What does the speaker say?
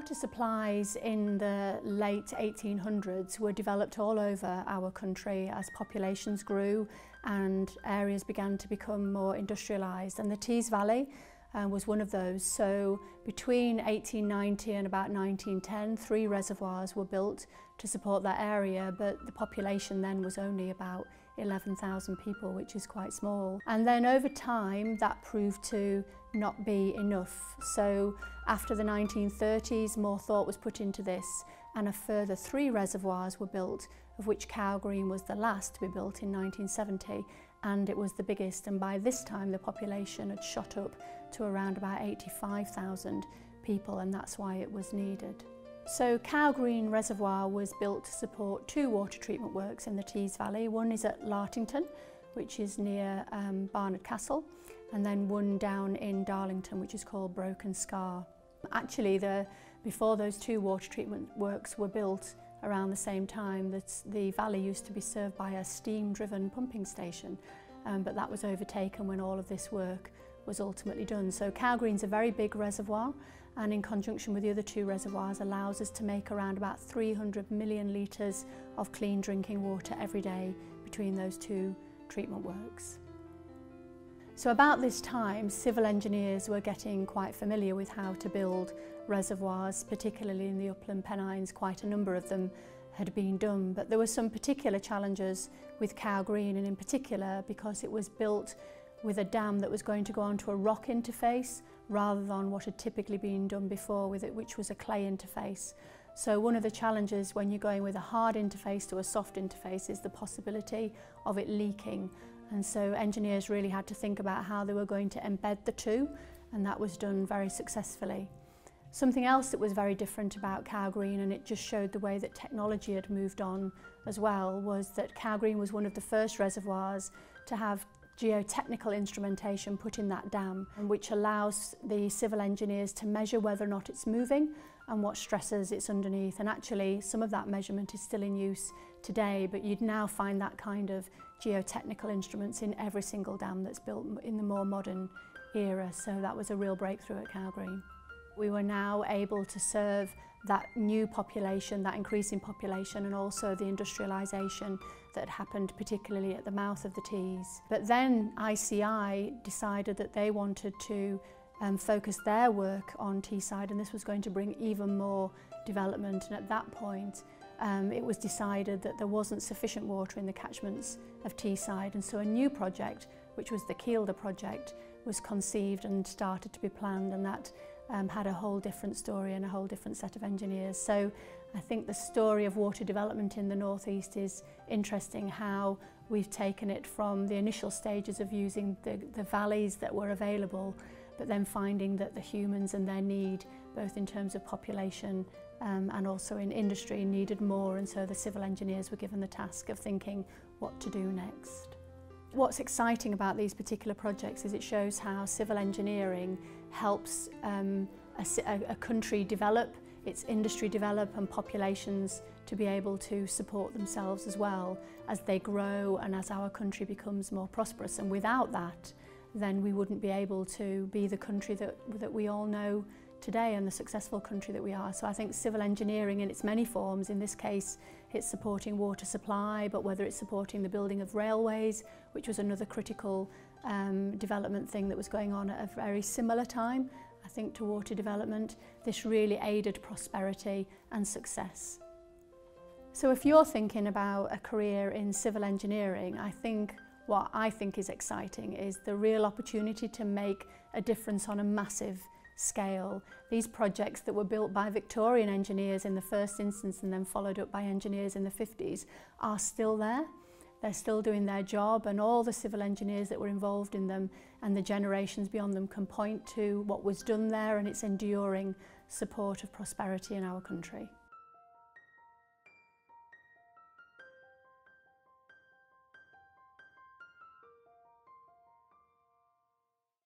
water supplies in the late 1800s were developed all over our country as populations grew and areas began to become more industrialised, and the Tees Valley was one of those. So between 1890 and about 1910, 3 reservoirs were built to support that area, but the population then was only about 11,000 people, which is quite small. And then over time that proved to not be enough. So after the 1930s, more thought was put into this, and a further 3 reservoirs were built, of which Cow Green was the last to be built in 1970, and it was the biggest, and by this time the population had shot up to around about 85,000 people, and that's why it was needed. So Cow Green Reservoir was built to support 2 water treatment works in the Tees Valley. One is at Lartington, which is near Barnard Castle, and then one down in Darlington, which is called Broken Scar. Actually, before those 2 water treatment works were built, around the same time, that the valley used to be served by a steam-driven pumping station, but that was overtaken when all of this work was ultimately done. So Cow Green's a very big reservoir, and in conjunction with the other 2 reservoirs allows us to make around about 300 million litres of clean drinking water every day between those 2 treatment works. So about this time, civil engineers were getting quite familiar with how to build reservoirs, particularly in the upland Pennines. Quite a number of them had been done, but there were some particular challenges with Cow Green, and in particular because it was built with a dam that was going to go onto a rock interface rather than what had typically been done before with it, which was a clay interface. So one of the challenges when you're going with a hard interface to a soft interface is the possibility of it leaking. And so engineers really had to think about how they were going to embed the 2, and that was done very successfully. Something else that was very different about Cow Green, and it just showed the way that technology had moved on as well, was that Cow Green was one of the first reservoirs to have geotechnical instrumentation put in that dam, which allows the civil engineers to measure whether or not it's moving and what stresses it's underneath. And actually some of that measurement is still in use today, but you'd now find that kind of geotechnical instruments in every single dam that's built in the more modern era. So that was a real breakthrough at Cow Green. We were now able to serve that new population, that increasing population, and also the industrialisation that happened particularly at the mouth of the Tees. But then ICI decided that they wanted to focus their work on Teesside, and this was going to bring even more development, and at that point it was decided that there wasn't sufficient water in the catchments of Teesside, and so a new project, which was the Kielder project, was conceived and started to be planned, and that had a whole different story and a whole different set of engineers. So I think the story of water development in the northeast is interesting, how we've taken it from the initial stages of using the valleys that were available, but then finding that the humans and their need, both in terms of population and also in industry, needed more, and so the civil engineers were given the task of thinking what to do next. What's exciting about these particular projects is it shows how civil engineering helps a country develop, its industry develop, and populations to be able to support themselves as well as they grow and as our country becomes more prosperous. And without that, then we wouldn't be able to be the country that we all know today and the successful country that we are. So I think civil engineering in its many forms, in this case it's supporting water supply, but whether it's supporting the building of railways, which was another critical development thing that was going on at a very similar time, I think, to water development, this really aided prosperity and success. So if you're thinking about a career in civil engineering, what I think is exciting is the real opportunity to make a difference on a massive scale. These projects that were built by Victorian engineers in the first instance and then followed up by engineers in the 50s are still there. They're still doing their job, and all the civil engineers that were involved in them and the generations beyond them can point to what was done there and its enduring support of prosperity in our country.